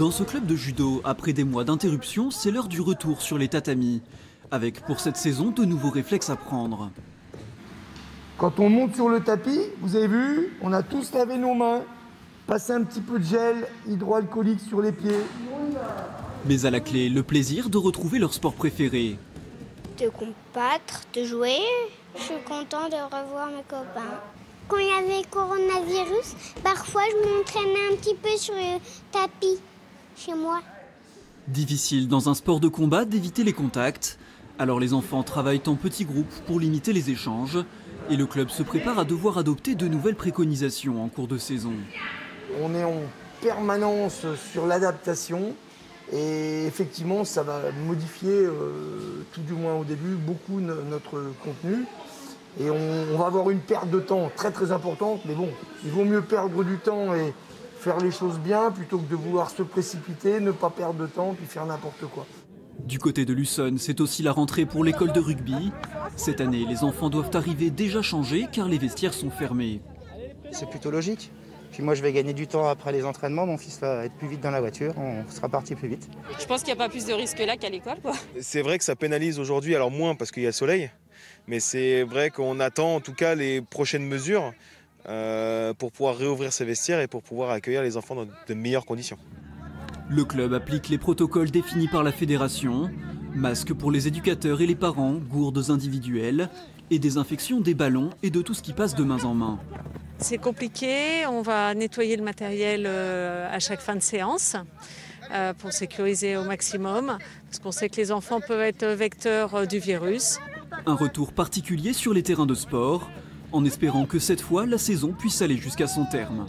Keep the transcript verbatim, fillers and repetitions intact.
Dans ce club de judo, après des mois d'interruption, c'est l'heure du retour sur les tatamis. Avec pour cette saison de nouveaux réflexes à prendre. Quand on monte sur le tapis, vous avez vu, on a tous lavé nos mains, passé un petit peu de gel hydroalcoolique sur les pieds. Mais à la clé, le plaisir de retrouver leur sport préféré. De combattre, de jouer. Je suis content de revoir mes copains. Quand il y avait le coronavirus, parfois je m'entraînais un petit peu sur le tapis chez moi. Difficile dans un sport de combat d'éviter les contacts. Alors les enfants travaillent en petits groupes pour limiter les échanges. Et le club se prépare à devoir adopter de nouvelles préconisations en cours de saison. On est en permanence sur l'adaptation. Et effectivement, ça va modifier, euh, tout du moins au début, beaucoup notre contenu. Et on, on va avoir une perte de temps très très importante. Mais bon, il vaut mieux perdre du temps et faire les choses bien plutôt que de vouloir se précipiter, ne pas perdre de temps, puis faire n'importe quoi. Du côté de Luçon, c'est aussi la rentrée pour l'école de rugby. Cette année, les enfants doivent arriver déjà changés car les vestiaires sont fermés. C'est plutôt logique. Puis moi, je vais gagner du temps après les entraînements. Mon fils va être plus vite dans la voiture, on sera parti plus vite. Je pense qu'il n'y a pas plus de risques là qu'à l'école, quoi. C'est vrai que ça pénalise aujourd'hui, alors moins parce qu'il y a le soleil. Mais c'est vrai qu'on attend en tout cas les prochaines mesures. Euh, pour pouvoir réouvrir ses vestiaires et pour pouvoir accueillir les enfants dans de meilleures conditions. Le club applique les protocoles définis par la fédération, masques pour les éducateurs et les parents, gourdes individuelles et désinfection des ballons et de tout ce qui passe de main en main. C'est compliqué, on va nettoyer le matériel à chaque fin de séance pour sécuriser au maximum, parce qu'on sait que les enfants peuvent être vecteurs du virus. Un retour particulier sur les terrains de sport, en espérant que cette fois, la saison puisse aller jusqu'à son terme.